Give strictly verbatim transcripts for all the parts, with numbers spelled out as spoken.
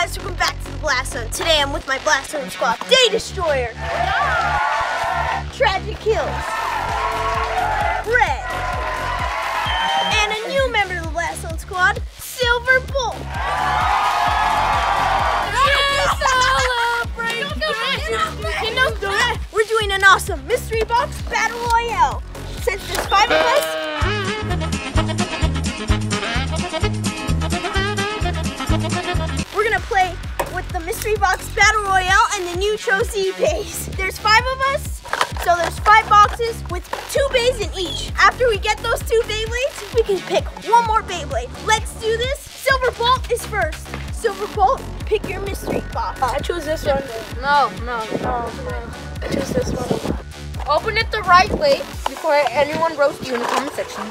guys, welcome back to the Blast Zone. Today I'm with my Blast Zone squad. Day Destroyer, Tragic Kills, Red, and a new member of the Blast Zone squad, Silver Bull. We're doing an awesome mystery box battle royale. Since there's five of us, we're gonna play with the mystery box battle royale and the new Cho-Z Bays. There's five of us, so there's five boxes with two bays in each. After we get those two Beyblades, we can pick one more Beyblade. Let's do this. Silver Bolt is first. Silver Bolt, pick your mystery box. I choose this one. No, no, no, no. I choose this one. Open it the right way before anyone roasts you in the comment section.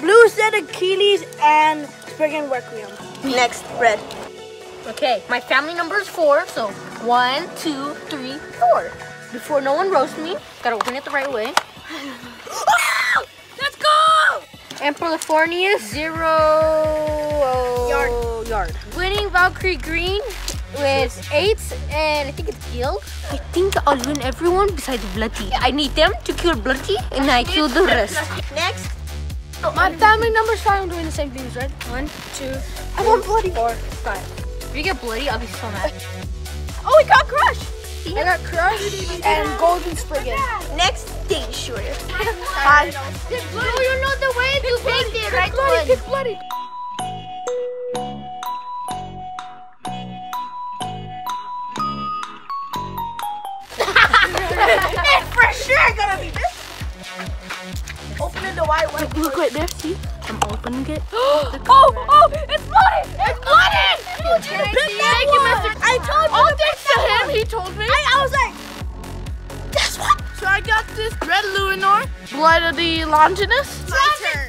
Blue Zed Achilles and Spriggan Requiem. Next, Red. Okay, my family number is four, so one, two, three, four. Before no one roasts me, gotta open it the right way. Oh, let's go! Emperor Forneus, zero oh, yard. yard. Winning Valkyrie green with eights, and I think it's guild. I think I'll win everyone besides Bloody. I need them to kill Bloody, and I kill the rest. Next. Oh, my family number's five. I'm doing the same things, right? One, two, three, I want Bloody. Four, five. If you get Bloody, I'll be so mad. Oh, we got Crush! I got Crush and Golden Spriggan. Next, Day Destroyer. Five. Pick Bloody. No, you know the way to take it, right? Bloody, pick Bloody. It's for sure gonna be this. Open it the wide way. Look, look right there, see? I'm opening it. Oh, oh, it's Bloody! It's Bloody! You did it! Thank you, Mister I told you. All thanks to him, he told me. I, I was like, that's what? So I got this Red Luminor, Bloody Longinus. My turn.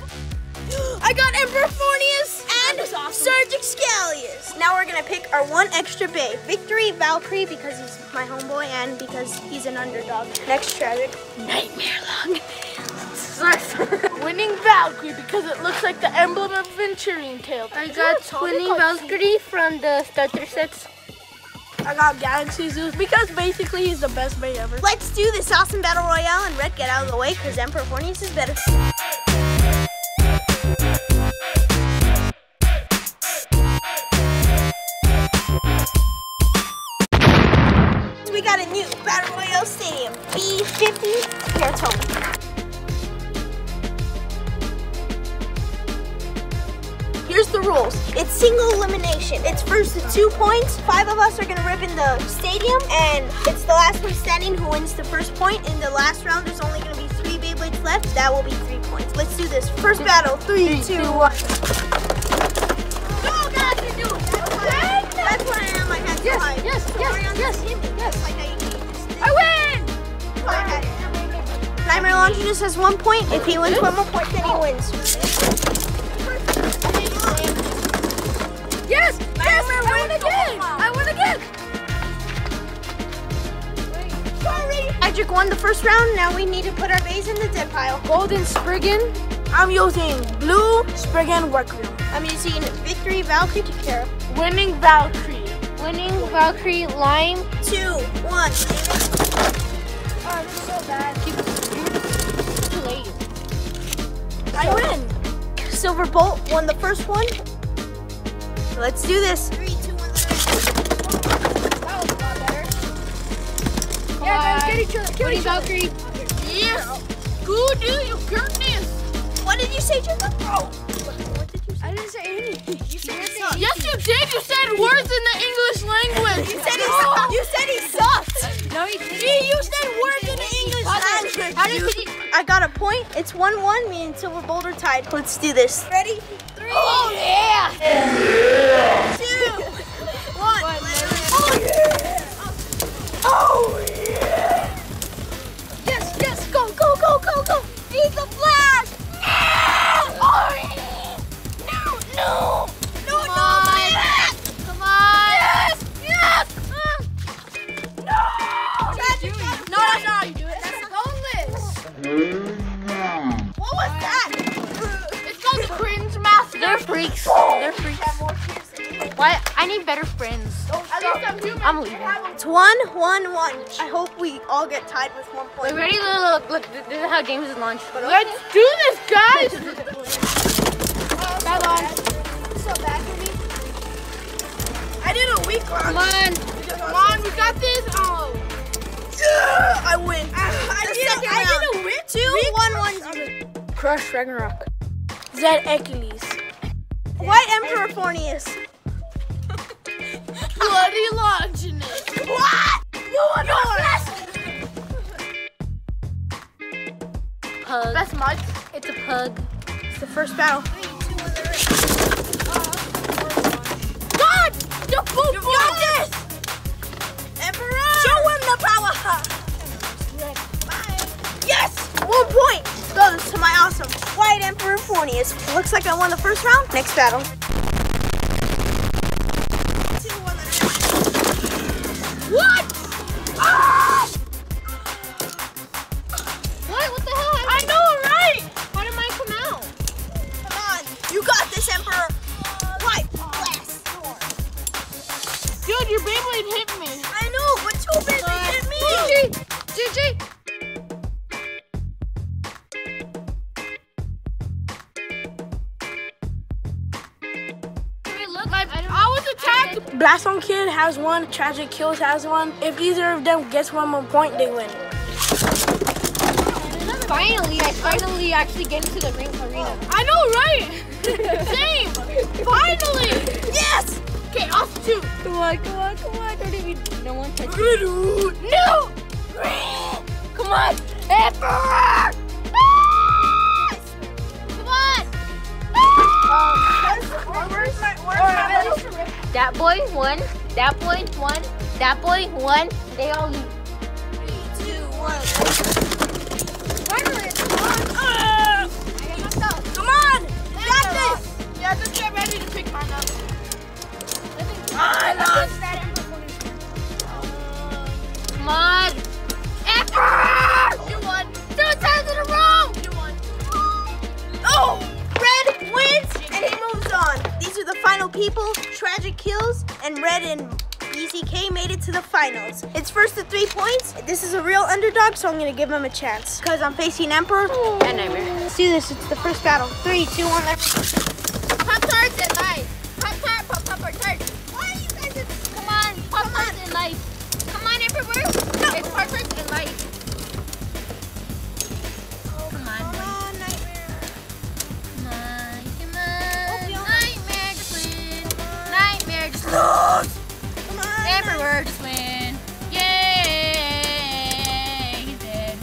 I got Emperor Forneus and awesome. Serge Scallius. Now we're gonna pick our one extra bay. Victory Valkyrie, because he's my homeboy and because he's an underdog. Next, Tragic. Nightmare Lung. Winning Valkyrie, because it looks like the emblem of Venturine Tail. I got Winning Valkyrie from the starter sets. I got Galaxy Zeus, because basically he's the best mate ever. Let's do this awesome battle royale, and Red, get out of the way, because Emperor Forneus is better. We got a new battle royale stadium, B fifty, here at home. Here's the rules. It's single elimination. It's first to two points. Five of us are gonna rip in the stadium, and it's the last one standing who wins the first point. In the last round, there's only gonna be three Beyblades left. That will be three points. Let's do this. First battle, three, two, one. Go, guys, you do it. That's why I am. I had to hide. Yes, yes, yes, yes. I win! Nightmare Longinus has one point. If he wins one more point, then he wins. Yes! Yes! I win again! I win again! Sorry! Magic won the first round, now we need to put our bays in the dead pile. Golden Spriggan. I'm using Blue Spriggan Requiem. I'm using Victory Valkyrie to care. Winning Valkyrie. Winning Valkyrie Lime. Two, one. Oh, this is so bad. Keep it's too late. I win! Silver Bolt won the first one. Let's do this. Three, two, one, let's go. That was a lot better. Come yeah, on. Guys, get each other. Kill each other. Yes. Good, dude, you goodness. What did you say, Jacob? Oh. What did you say? I didn't say anything. You said it sucked. Yes, you did. You said words in the English language. You said he sucked. You said he sucked. No, he didn't. You said words in the English language. How did he? I got a point. It's one one. Me and Silver Bolt are tied. Let's do this. Ready? Three. Oh, yeah. yeah. What was that? It's called the cringe master. They're freaks. They're freaks. What? I need better friends. Don't At stop. least I'm human. I'm leaving. It's one, one, one. I hope we all get tied with one point. Wait, ready? Look, look, look. This is how games is launched. But okay. Let's do this, guys. Oh, bad launch. So bad for me. I did a weak launch. Come on. Come on, we got this. Oh. Yeah, I win. I, I, did, a, I did a win. two one one zero. Crush Ragnarok. Zed Achilles. White Emperor Forneus. Bloody Longinus. What? You are the best. Pug. Best mud? It's a pug. It's the first battle. Three, two, one, three. God! The full you got this! Emperor! Show him the power! Bye. Yes! One point goes to my awesome White Emperor Forneus. Looks like I won the first round. Next battle. What? Ah! What? What the hell? I, I know, right? Why did mine come out? Come on, you got this, Emperor. White blast door. Dude, your Beyblade hit me. I know, but two Beyblades hit me. G G, G G. Blast on Kid has one, Tragic Kills has one. If either of them gets one more point, they win. Finally, I finally actually get into the ring arena. I know, right? Same! Finally! Yes! Okay, off two. Come on, come on, come on. Don't even, no one touch you. No! Come on! Emperor! Come on! Um, where's my, where's my little... That boy won, that boy won, that boy won, they all lose. Three, two, one. Finally, come on. Uh, I got myself. Come on, you got this. Yeah, just get ready to pick mine up. I lost that Emperor. Come on. Emperor! You won. Two times in a row. You won. Oh, Red wins and he moves on. These are the final people. Tragic Kills, and Red and B Z K made it to the finals. It's first to three points. This is a real underdog, so I'm gonna give him a chance. Cause I'm facing Emperor and Nightmare. Let's do this, it's the first battle. Three, two, one, let's go. Pop tarts and life. Pop tart, pop, pop, pop tarts. Why are you guys in this? Come on, pop tarts and life. Come on, Emperor. No. It's pop tarts and life. Oh, come on. Come on, Nightmare. Come on, come on. Oh, Nightmare just win. Nightmare just win. Emperor just win. Yay! He's dead.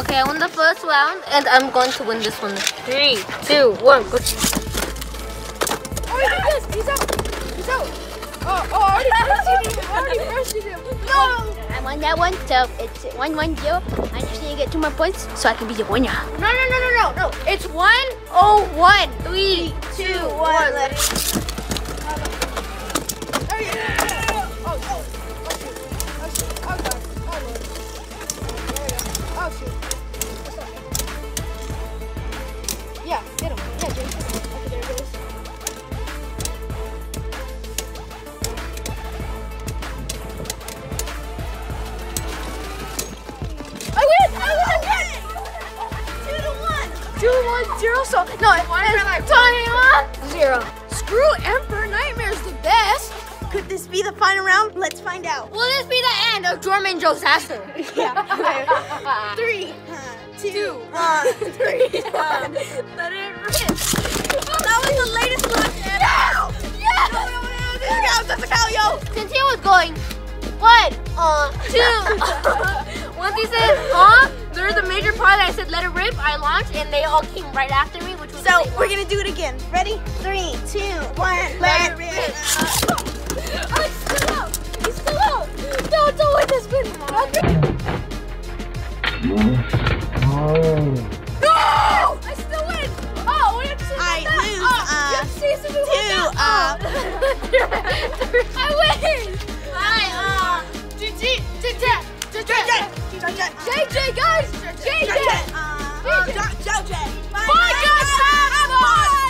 Okay, I won the first round and I'm going to win this one. Three, two, one, go. Oh, he did this! He's out! He's out! Oh, oh, I already brushed him! I already brushed him! No! I won that one, so it's one one zero. I just need to get two more points so I can be the winner. No, no, no, no, no, no. It's one oh one. Three, two, one, let's go. So, no, it's twenty-one zero. Screw Emperor, Nightmare's the best. Could this be the final round? Let's find out. Will this be the end of Jorman Josaster? Yeah. Three, two, two one, three, one. Let it rip. That was the latest launch ever. No! Yes! No, that's a cow, yo. Since he was going, one, uh, two. Once he says, huh? There's a major part that I said let it rip, I launched, and they all came right after me, which was so we're gonna do it again. Ready? Three, two, one, let, let it rip. rip. Oh, it's still out! It's still out! No, don't win this win! No! I still win! Oh, we have to see I that. lose. Oh, uh, you have to see if we win that. Two, uh, I win! I, uh, G G, G G, G G! J J, guys! J J! J J! Bye,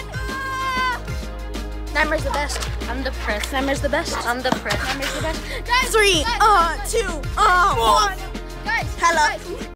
guys! Nightmare's the best. I'm depressed. Nightmare's the best. I'm depressed. Nightmare's the best. Guys, three, guys, uh, guys, two, guys, uh, one. Guys, hello. Guys.